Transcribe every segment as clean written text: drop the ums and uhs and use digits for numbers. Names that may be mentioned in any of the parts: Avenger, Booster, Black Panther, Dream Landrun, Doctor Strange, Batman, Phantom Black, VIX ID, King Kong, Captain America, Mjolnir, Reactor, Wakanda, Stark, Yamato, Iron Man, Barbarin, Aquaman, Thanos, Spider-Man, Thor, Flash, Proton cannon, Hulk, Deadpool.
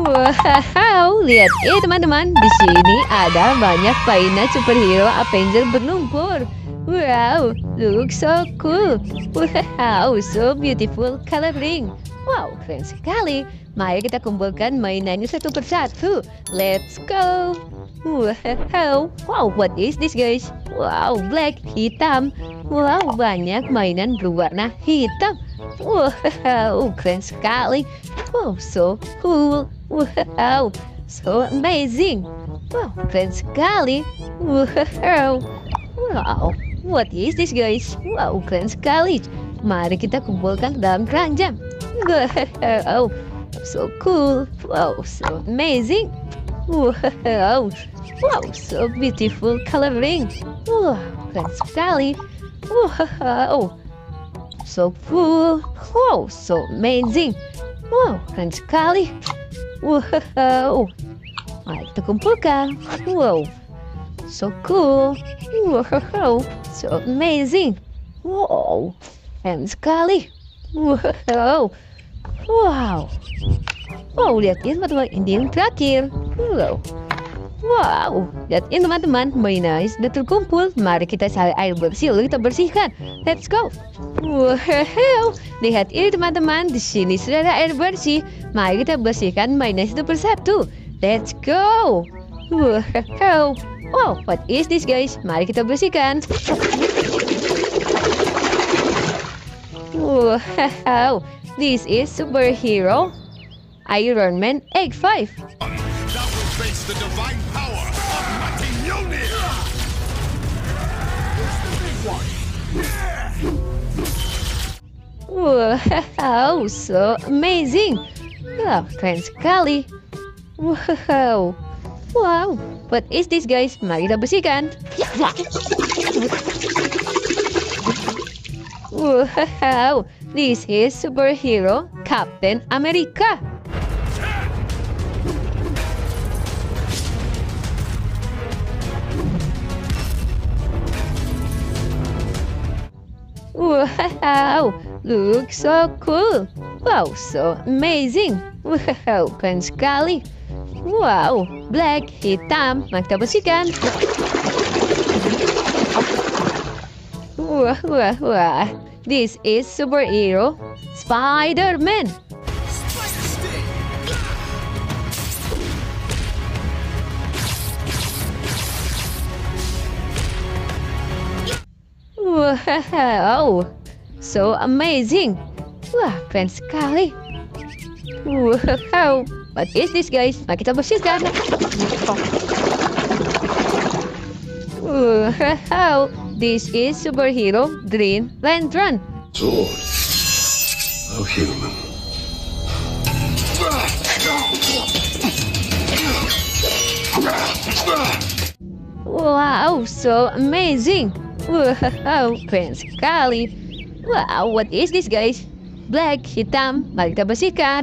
Wow, lihat teman-teman, di sini ada banyak painan superhero Avenger berlumpur. Wow, look so cool. Wow, so beautiful coloring. Wow, keren sekali. Mari kita kumpulkan mainannya satu persatu. Let's go. Wow, wow, what is this guys? Wow, black, hitam. Wow, banyak mainan berwarna hitam. Wow, keren sekali. Wow, so cool. Wow, so amazing. Wow, keren sekali. Wow, wow, what is this guys? Wow, keren sekali. Mari kita kumpulkan dalam keranjang. Wow, so cool. Wow, so amazing. Wow, wow, so beautiful coloring. Wow, keren sekali. Wow, so cool. Wow, so amazing. Wow, keren sekali. Wow, mari kita kumpulkan. Wow, so cool. Wow, so amazing. Wow, keren sekali. Wow, wow, wow, lihat ini teman-teman, ini yang terakhir. Wow, wow, lihat ini teman-teman, mainan sudah terkumpul. Mari kita cari air bersih lalu kita bersihkan. Let's go. Wow, lihat ini teman-teman, di sini sudah ada air bersih. Mari kita bersihkan mainan satu persatu. Let's go. Wow, wow, what is this guys? Mari kita bersihkan. Wow, this is superhero Iron Man Egg 5. That will face the divine power of mighty Mjolnir. Here's the big one. Yeah. Wow, so amazing. Wow, keren sekali. Wow, wow, what is this guys? Mari kita bersihkan. Wow, this is superhero Captain America. Wow, looks so cool. Wow, so amazing. Wow, keren sekali. Wow, black, hitam. Mari kita bersihkan. Wah, wah, wah. This is superhero Spider-Man. Wow, so amazing. Wah, keren sekali. Wow, what is this guys? Mari kita bersihkan. Wow, this is superhero Dream Landrun. Sword of human. Wow, so amazing. Wow, keren sekali. Wow, what is this guys? Black, hitam. Mari kita bersihkan.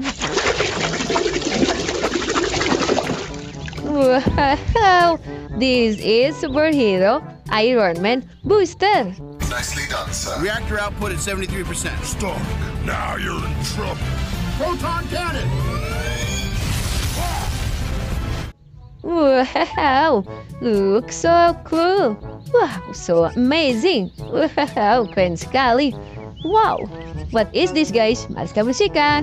Wow, this is superhero Iron Man Booster. Nicely done, sir. Reactor output at 73%. Stark, now you're in trouble. Proton cannon. Wow, looks so cool. Wow, so amazing. Wow, keren sekali. Wow, what is this guys? Mari kita bersihkan.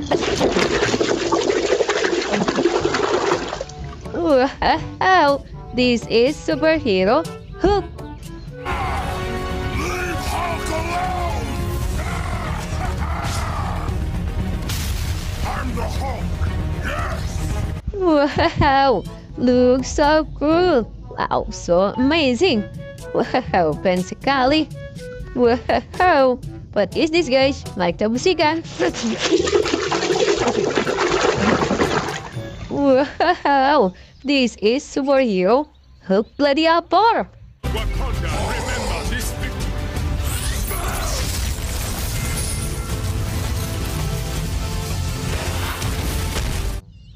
Wow, this is superhero Hulk. Wow, looks so cool. Wow, so amazing. Wow, keren sekali. Wow, what is this guys? Mari kita bersihkan. Wow, this is superhero Hulk bloody apart. Wakanda, remember this victory.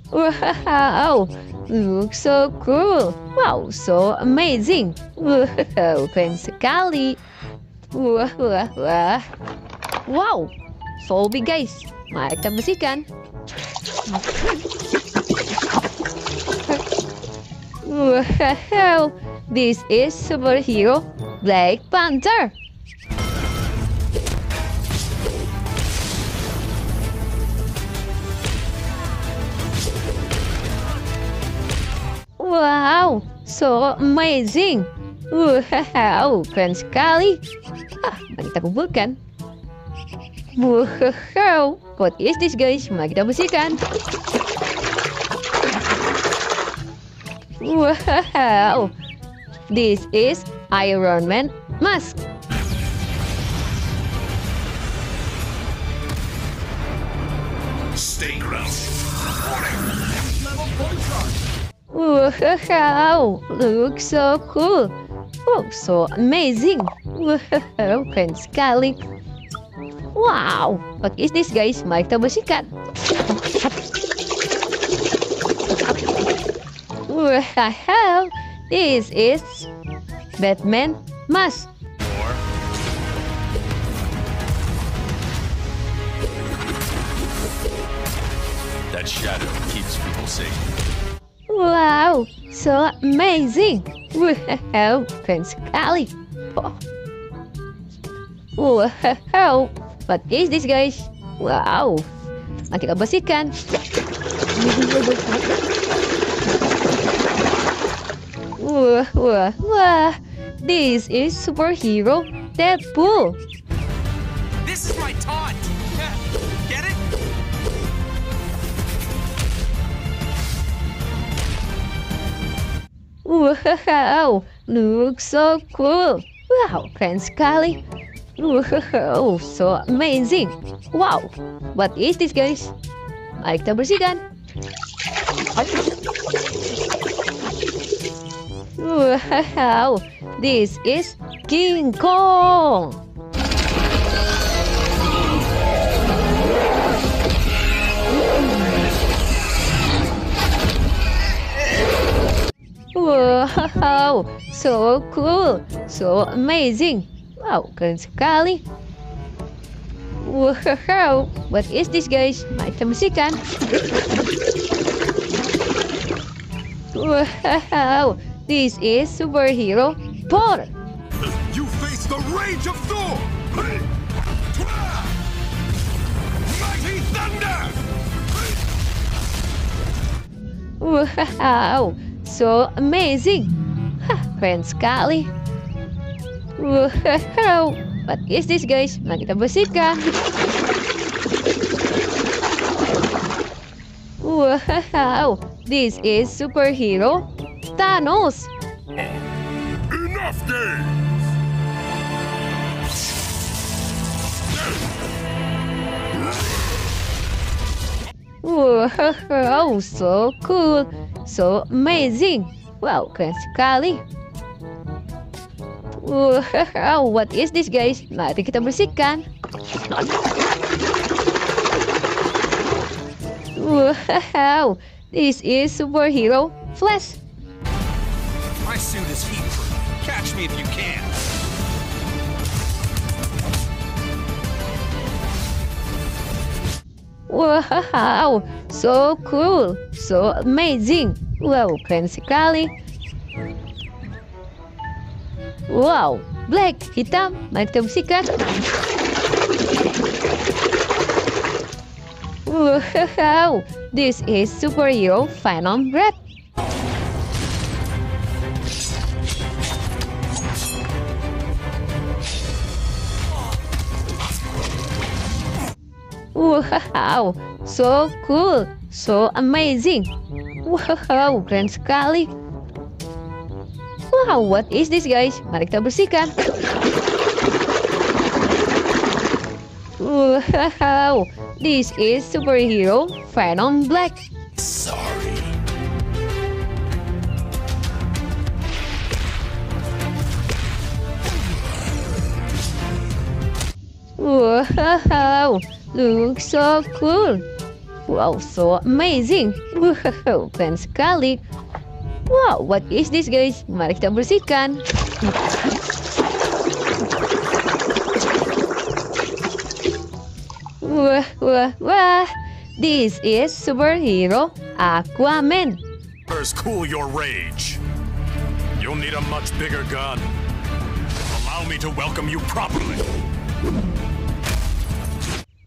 Wow, looks so cool. Wow, so amazing. Wow, keren sekali. Wah, wah, wah. Wow, so big guys. Mari kita bersihkan. This is superhero Black Panther. Wow, so amazing. Wow, keren sekali. Mari kita kumpulkan. Wow, what is this guys? Mari kita bersihkan. Wow, this is Iron Man mask. Stay grounded. Level 1 charge. Wow, looks so cool. Oh, so amazing. Wow, keren sekali. Wow, what is this guys? Mari kita bersihkan. Wow, this is Batman mask. That shadow keeps people safe. Wow, so amazing. Wow, keren sekali. Wow, what is this guys? Wow, nanti kita bersihkan. Wah, this is superhero Deadpool. This is my taunt. Get it? Wow, looks so cool. Wow, keren sekali. Wow, so amazing. Wow, what is this guys? Mari kita bersihkan. Wow, this is King Kong. Wow, so cool, so amazing. Wow, keren sekali. Wow, what is this guys? Mari kita bersihkan. Wow, this is superhero Thor. You face the rage of Thor. Mighty thunder. Wow. So amazing. Keren sekali. Wow, what is this guys? Mari kita bersihkan. Wow, this is superhero Thanos. Enough games. Wow, so cool. So amazing. Wow, keren sekali. Wow, what is this guys? Mari kita bersihkan. Wow, this is superhero Flash. My suit is heatproof. Catch me if you can. Wow, so cool, so amazing. Wow, keren sekali. Wow, black, hitam, mari kita bersihkan. Wow, this is superhero Phantom Black. Wow, so cool, so amazing. Wow, keren sekali. Wow, what is this guys? Mari kita bersihkan. Wow, this is superhero Phantom Black. Sorry. Wow. Looks so cool. Wow, so amazing. Wow, keren sekali. Wow, what is this guys? Mari kita bersihkan. Wah. This is superhero Aquaman. First cool your rage. You'll need a much bigger gun. Allow me to welcome you properly.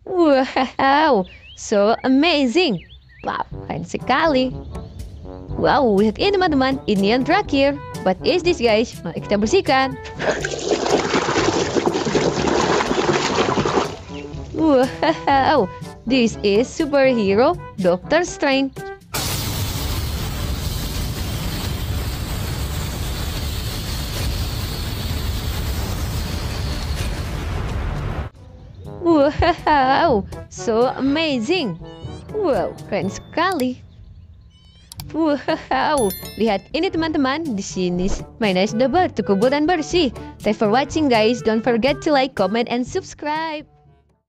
Wow, so amazing. Wow, keren sekali. Wow, lihat ini teman-teman, ini yang terakhir. What is this guys? Mari kita bersihkan. Wow, this is superhero Doctor Strange. Wow, so amazing. Wow, keren sekali. Wow, lihat ini teman-teman, di sini mainnya sudah bertukubur dan bersih. Thanks for watching guys, don't forget to like, comment, and subscribe.